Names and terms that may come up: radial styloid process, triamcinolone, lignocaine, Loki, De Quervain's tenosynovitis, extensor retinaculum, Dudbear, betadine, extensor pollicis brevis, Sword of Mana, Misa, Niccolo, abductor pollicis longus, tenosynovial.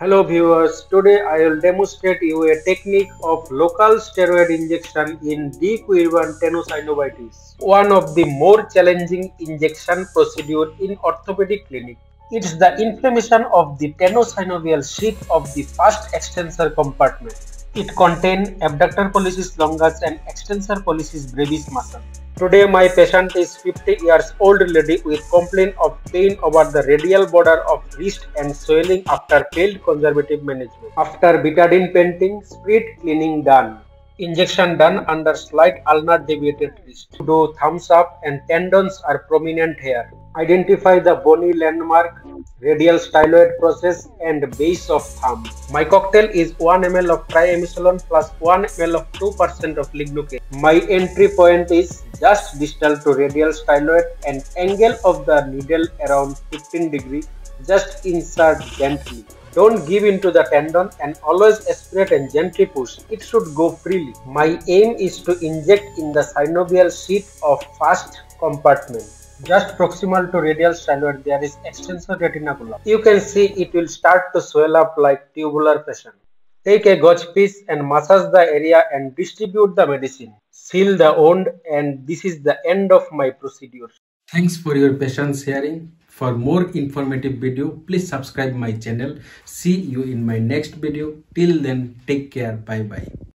Hello viewers, today I will demonstrate you a technique of local steroid injection in De Quervain's tenosynovitis, one of the more challenging injection procedure in orthopedic clinic. It's the inflammation of the tenosynovial sheath of the first extensor compartment. It contains abductor pollicis longus and extensor pollicis brevis muscle. Today my patient is 50 years old lady with complaint of pain over the radial border of wrist and swelling after failed conservative management. After betadine painting, split cleaning done. Injection done under slight ulnar deviated wrist. Do thumbs up and tendons are prominent here. Identify the bony landmark, radial styloid process and base of thumb. My cocktail is 1 ml of triamcinolone plus 1 ml of 2% of lignocaine. My entry point is just distal to radial styloid and angle of the needle around 15 degrees. Just insert gently. Don't give in to the tendon and always aspirate and gently push. It should go freely. My aim is to inject in the synovial sheath of first compartment. Just proximal to radial styloid, there is extensor retinaculum. You can see it will start to swell up like tubular patient. Take a gauze piece and massage the area and distribute the medicine. Seal the wound, and this is the end of my procedure. Thanks for your patience hearing. For more informative video, please subscribe my channel. See you in my next video. Till then, take care. Bye bye.